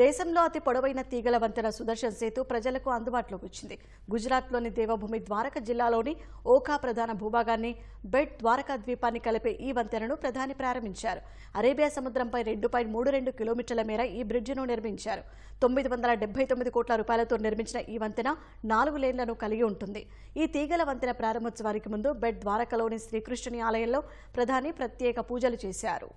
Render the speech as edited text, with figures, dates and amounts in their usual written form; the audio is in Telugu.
దేశంలో అతి పొడవైన తీగల వంతెన సుదర్శన్ సేతు ప్రజలకు అందుబాటులోకి వచ్చింది. గుజరాత్లోని దేవభూమి ద్వారక జిల్లాలోని ఓఖా ప్రధాన భూభాగాన్ని బెట్ ద్వారకా ద్వీపాన్ని కలిపే ఈ వంతెనను ప్రధాని ప్రారంభించారు. అరేబియా సముద్రంపై 2.32 కిలోమీటర్ల మేర ఈ బ్రిడ్జిను నిర్మించారు. 979 కోట్ల రూపాయలతో నిర్మించిన ఈ వంతెన 4 లేన్లను కలిగి ఉంటుంది. ఈ తీగల వంతెన ప్రారంభోత్సవానికి ముందు బెట్ ద్వారకలోని శ్రీకృష్ణుని ఆలయంలో ప్రధాని ప్రత్యేక పూజలు చేశారు.